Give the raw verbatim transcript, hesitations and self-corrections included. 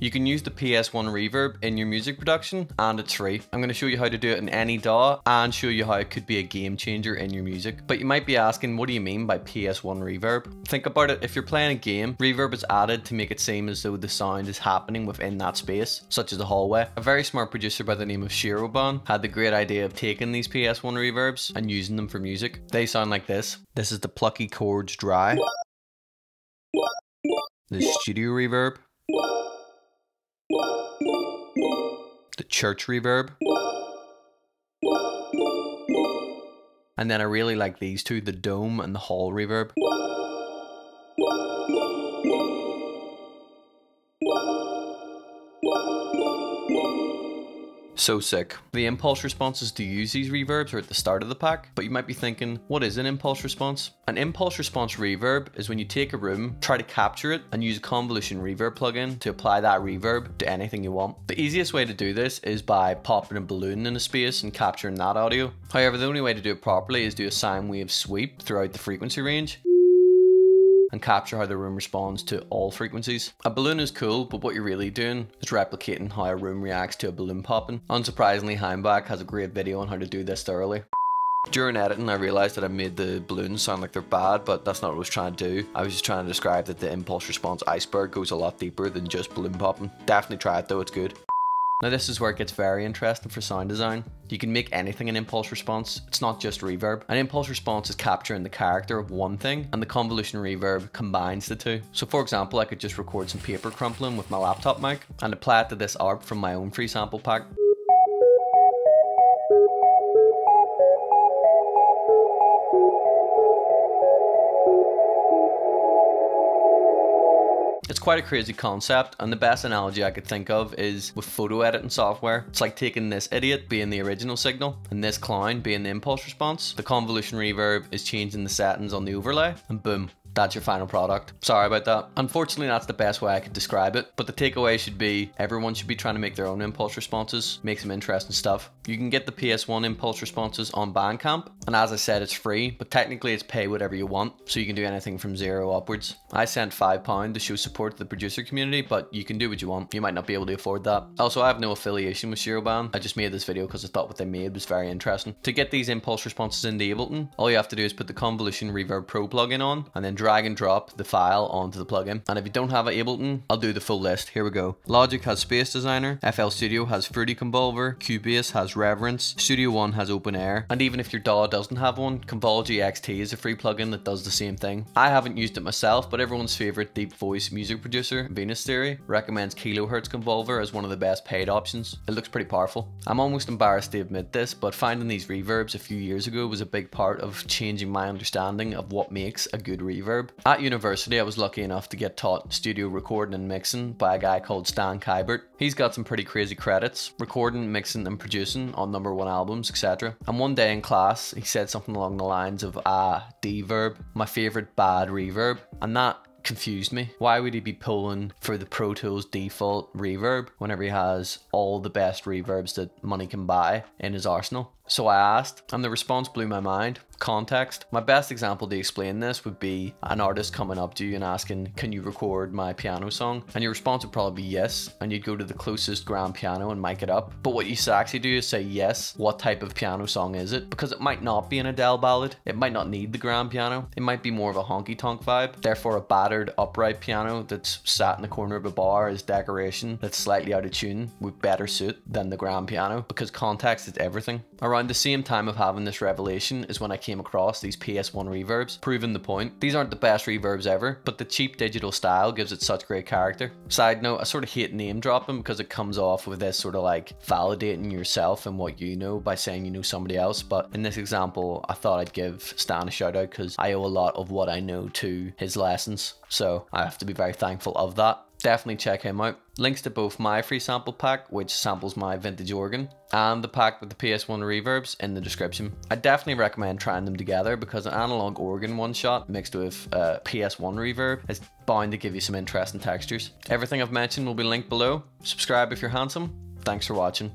You can use the P S one reverb in your music production, and it's free. I'm going to show you how to do it in any D A W and show you how it could be a game changer in your music. But you might be asking, what do you mean by P S one reverb? Think about it. If you're playing a game, reverb is added to make it seem as though the sound is happening within that space, such as the hallway. A very smart producer by the name of Shirobon had the great idea of taking these P S one reverbs and using them for music. They sound like this. This is the plucky chords dry. The studio reverb. The church reverb. And then I really like these two, the dome and the hall reverb. So sick. The impulse responses to use these reverbs are at the start of the pack, but you might be thinking, what is an impulse response? An impulse response reverb is when you take a room, try to capture it, and use a convolution reverb plugin to apply that reverb to anything you want. The easiest way to do this is by popping a balloon in a space and capturing that audio. However, the only way to do it properly is do a sine wave sweep throughout the frequency range and capture how the room responds to all frequencies. A balloon is cool, but what you're really doing is replicating how a room reacts to a balloon popping. Unsurprisingly, Hainbach has a great video on how to do this thoroughly. During editing, I realised that I made the balloons sound like they're bad, but that's not what I was trying to do. I was just trying to describe that the impulse response iceberg goes a lot deeper than just balloon popping. Definitely try it though, it's good. Now this is where it gets very interesting for sound design. You can make anything an impulse response. It's not just reverb. An impulse response is capturing the character of one thing, and the convolution reverb combines the two. So for example, I could just record some paper crumpling with my laptop mic and apply it to this A R P from my own free sample pack. It's quite a crazy concept, and the best analogy I could think of is with photo editing software. It's like taking this idiot being the original signal and this clown being the impulse response. The convolution reverb is changing the settings on the overlay, and boom, that's your final product. Sorry about that. Unfortunately, that's the best way I could describe it, but the takeaway should be everyone should be trying to make their own impulse responses, make some interesting stuff. You can get the P S one impulse responses on Bandcamp, and as I said, it's free, but technically it's pay whatever you want, so you can do anything from zero upwards. I sent five pounds to show support to the producer community, but you can do what you want. You might not be able to afford that. Also, I have no affiliation with Shirobon. I just made this video because I thought what they made was very interesting. To get these impulse responses into Ableton, all you have to do is put the Convolution Reverb Pro plugin on, and then drag and drop the file onto the plugin. And if you don't have Ableton, I'll do the full list. Here we go. Logic has Space Designer, F L Studio has Fruity Convolver, Cubase has Reverence, Studio One has Open Air, and even if your D A W doesn't have one, Convology X T is a free plugin that does the same thing. I haven't used it myself, but everyone's favorite deep voice music producer, Venus Theory, recommends Kilohertz Convolver as one of the best paid options. It looks pretty powerful. I'm almost embarrassed to admit this, but finding these reverbs a few years ago was a big part of changing my understanding of what makes a good reverb. At university, I was lucky enough to get taught studio recording and mixing by a guy called Stan Kybert. He's got some pretty crazy credits, recording, mixing and producing on number one albums, et cetera. And one day in class, he said something along the lines of, ah, D-verb, my favourite bad reverb. And that confused me. Why would he be pulling for the Pro Tools default reverb whenever he has all the best reverbs that money can buy in his arsenal? So I asked, and the response blew my mind. Context. My best example to explain this would be an artist coming up to you and asking, can you record my piano song? And your response would probably be yes, and you'd go to the closest grand piano and mic it up. But what you should actually do is say, yes, what type of piano song is it? Because it might not be an Adele ballad, it might not need the grand piano, it might be more of a honky-tonk vibe. Therefore, a battered upright piano that's sat in the corner of a bar as decoration that's slightly out of tune would better suit than the grand piano, because context is everything. Around the same time of having this revelation is when I came Came across these P S one reverbs, proving the point. These aren't the best reverbs ever, but the cheap digital style gives it such great character. Side note, I sort of hate name dropping because it comes off with this sort of like validating yourself and what you know by saying you know somebody else, but in this example I thought I'd give Stan a shout out because I owe a lot of what I know to his lessons, so I have to be very thankful of that. Definitely check him out. Links to both my free sample pack, which samples my vintage organ, and the pack with the P S one reverbs in the description. I definitely recommend trying them together because an analog organ one shot mixed with a P S one reverb is bound to give you some interesting textures. Everything I've mentioned will be linked below. Subscribe if you're handsome. Thanks for watching.